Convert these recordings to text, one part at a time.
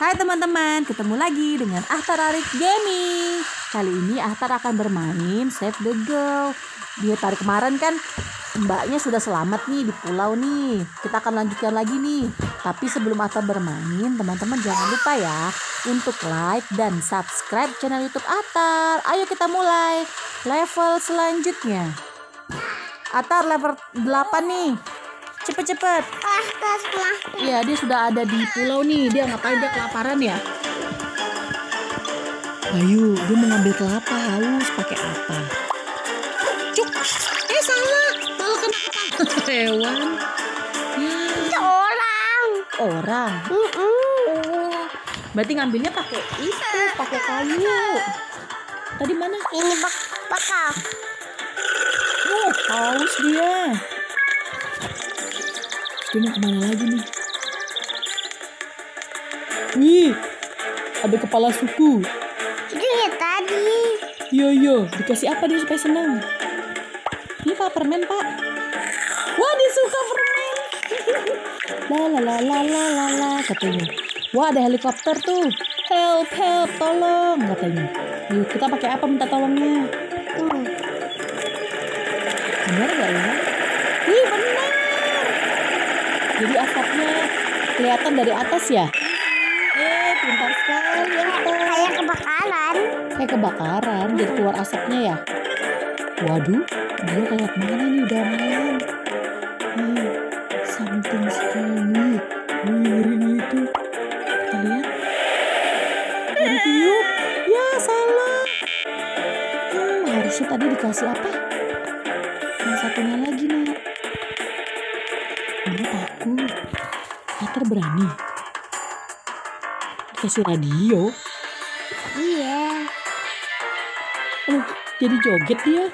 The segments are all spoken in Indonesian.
Hai teman-teman, ketemu lagi dengan Akhtar Alaric Gaming. Kali ini Akhtar akan bermain Save the Girl. Di hari kemarin kan mbaknya sudah selamat nih di pulau nih. Kita akan lanjutkan lagi nih. Tapi sebelum Akhtar bermain, teman-teman jangan lupa ya untuk like dan subscribe channel YouTube Akhtar. Ayo kita mulai level selanjutnya. Akhtar level 8 nih. Cepet-cepet. Iya, dia sudah ada di pulau nih. Dia ngapain? Dia kelaparan ya? Ayo, dia mengambil kelapa haus pakai apa? Cuk. Salah. Malah kena hewan. Ya. Orang. Oh. Berarti ngambilnya pakai itu, pakai kayu. Tadi mana? Ini bakal. Oh, haus dia. Dia mau kemana lagi nih? Wih, ada kepala suku. Itu ya tadi. Yo, dikasih apa dia supaya senang? Ini Pak, permen Pak. Wah, dia suka permen. La katanya. Wah, ada helikopter tuh. Help, tolong katanya. Yuk, kita pakai apa minta tolongnya? Benar gak ya? Wih, benar. Jadi asapnya kelihatan dari atas ya? Pintar sekali ya. Kayak kebakaran. Kayak kebakaran, jadi keluar asapnya ya? Waduh, dia kayak mana nih udah malam? Something strange. Ngeri itu. Kita lihat. Ada tiup. Ya, salah. Harusnya tadi dikasih apa? Yang satunya lagi nih. Dia takut. Akhtar berani. Dikasih radio. Iya. Jadi joget dia.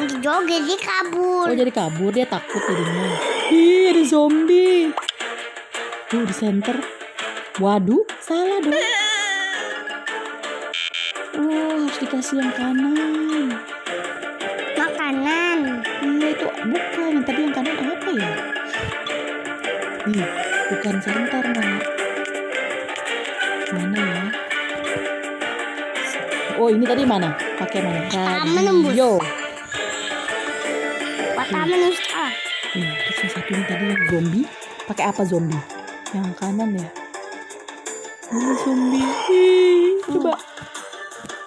Jadi joget, dia kabur. Oh, jadi kabur, dia takut jadinya. Ih, ada zombie. Tuh di center. Waduh, salah dong. Harus dikasih yang kanan. Makanan. Iya, itu bukan. Tadi yang kanan apa ya? Nih, bukan center, Nak. Mana ya? Oh, ini tadi mana? Pakai mana? Radio. Pertama menembus. Terus yang satu ini tadi yang zombie. Pakai apa zombie? Yang kanan ya? Zombie. Coba.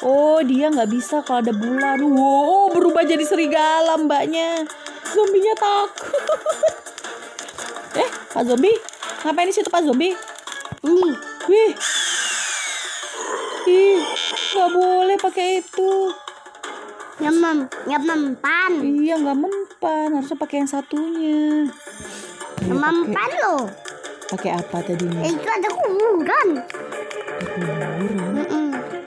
Oh, dia nggak bisa kalau ada bulan. Wow, berubah jadi serigala mbaknya. Zombinya takut. Pak Zombie, ngapain di situ Pak Zombie? Wih. Ih, nggak boleh pakai itu. Nggak mempan. Iya, nggak mempan. Harusnya pakai yang satunya. Mempan loh. Pakai apa tadinya? Itu ada kuburan.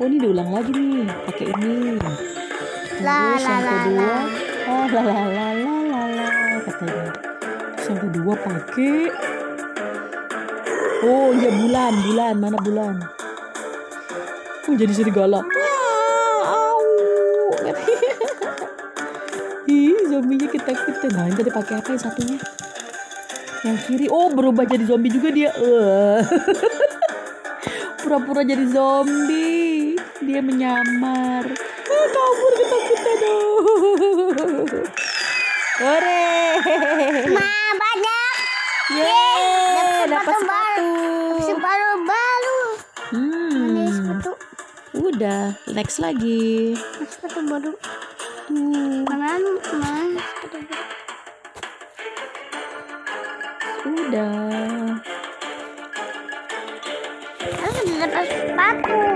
Oh, ini diulang lagi nih. Pakai ini. Terus yang kedua. Katanya. Yang kedua pakai bulan mana bulan? Jadi serigala. Ih, zombinya ketakutan. Nah, tadi pakai apa yang satunya? Yang kiri. Oh, berubah jadi zombie juga dia. Pura-pura jadi zombie. Dia menyamar. Kabur ketakutan dong. Hore. Yeay, dapat sepatu baru. Sepatu. Udah, next lagi. Sepatu baru. Sepatu baru. Udah. Aku dapat sepatu.